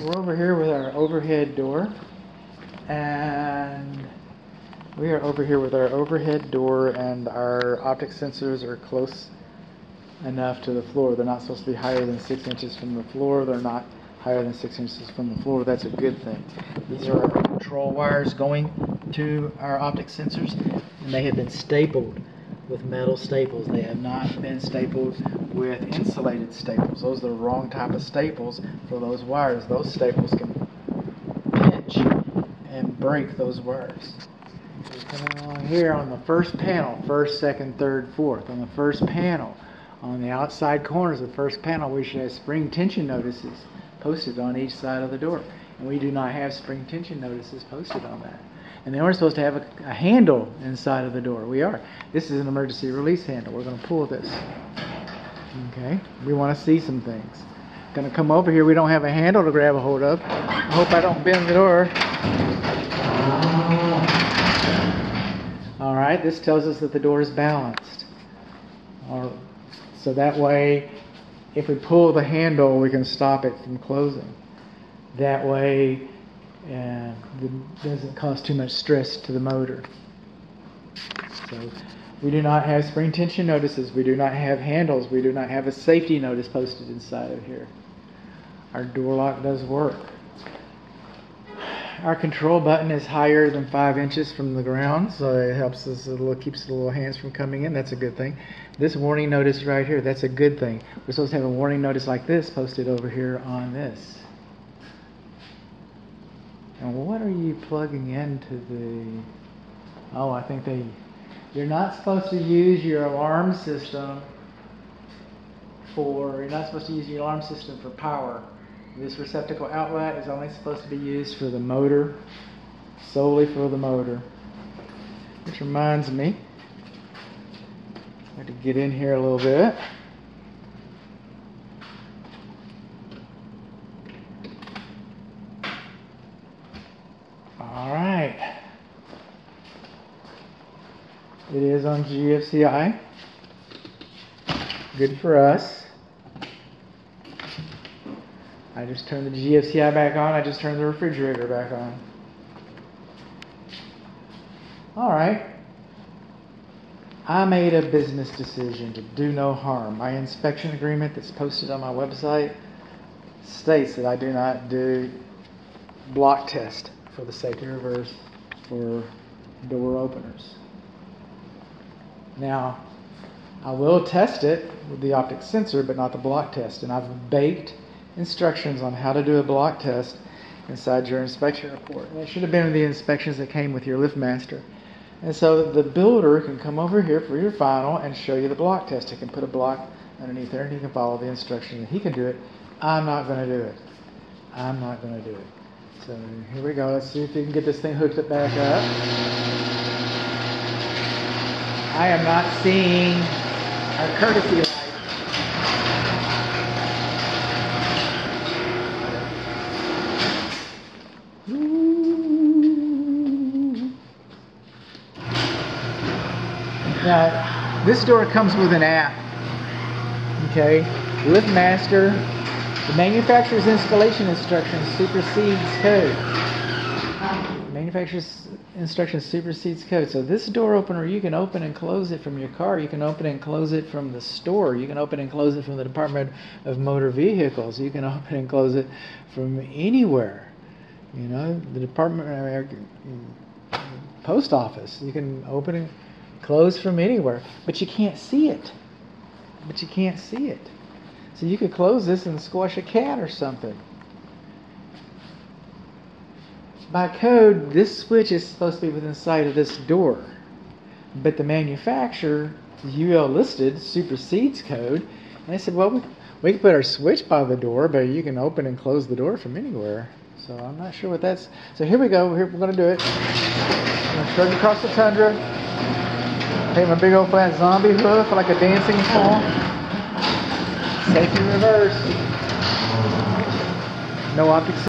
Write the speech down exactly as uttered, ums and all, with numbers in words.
we're over here with our overhead door, and we are over here with our overhead door, and our optic sensors are close enough to the floor. They're not supposed to be higher than six inches from the floor. They're not higher than six inches from the floor. That's a good thing. These are our control wires going to our optic sensors, and they have been stapled with metal staples. They have not been stapled with insulated staples. Those are the wrong type of staples for those wires. Those staples can pinch and break those wires. So coming along here on the first panel, first, second, third, fourth, on the first panel, on the outside corners of the first panel, we should have spring tension notices posted on each side of the door. And we do not have spring tension notices posted on that. And they aren't supposed to have a, a handle inside of the door. We are. This is an emergency release handle. We're going to pull this. Okay. We want to see some things. Going to come over here. We don't have a handle to grab a hold of. I hope I don't bend the door. Oh. All right. This tells us that the door is balanced. All right. So that way, if we pull the handle, we can stop it from closing. That way, and it doesn't cause too much stress to the motor. So we do not have spring tension notices. We do not have handles. We do not have a safety notice posted inside of here. Our door lock does work. Our control button is higher than five inches from the ground, so it helps us a little, keeps the little hands from coming in. That's a good thing. This warning notice right here, that's a good thing. We're supposed to have a warning notice like this posted over here on this. And what are you plugging into the... Oh, I think they... You're not supposed to use your alarm system for... You're not supposed to use your alarm system for power. This receptacle outlet is only supposed to be used for the motor. Solely for the motor. Which reminds me... I have to get in here a little bit. It is on G F C I. Good for us. I just turned the G F C I back on. I just turned the refrigerator back on. Alright. I made a business decision to do no harm. My inspection agreement that's posted on my website states that I do not do block test for the safety reverse for door openers. Now, I will test it with the optic sensor, but not the block test. And I've baked instructions on how to do a block test inside your inspection report. And it should have been the inspections that came with your LiftMaster. And so the builder can come over here for your final and show you the block test. He can put a block underneath there and he can follow the instructions. He can do it. I'm not going to do it. I'm not going to do it. So here we go. Let's see if we can get this thing hooked up back up. I am not seeing our courtesy light. Ooh. Now, this door comes with an app. Okay, LiftMaster. The manufacturer's installation instructions supersedes code. Manufacturer's instructions supersedes code. So this door opener, you can open and close it from your car. You can open and close it from the store. You can open and close it from the Department of Motor Vehicles. You can open and close it from anywhere. You know, the Department of Post Office. You can open and close from anywhere. But you can't see it. But you can't see it. So you could close this and squash a cat or something. By code, this switch is supposed to be within sight of this door, but the manufacturer, U L listed, supersedes code, and they said, well, we, we can put our switch by the door, but you can open and close the door from anywhere. So I'm not sure what that's... So here we go. Here, we're going to do it. I'm going to trudge across the tundra, take my big old flat zombie hoof like a dancing fall. Safety reverse. No optics.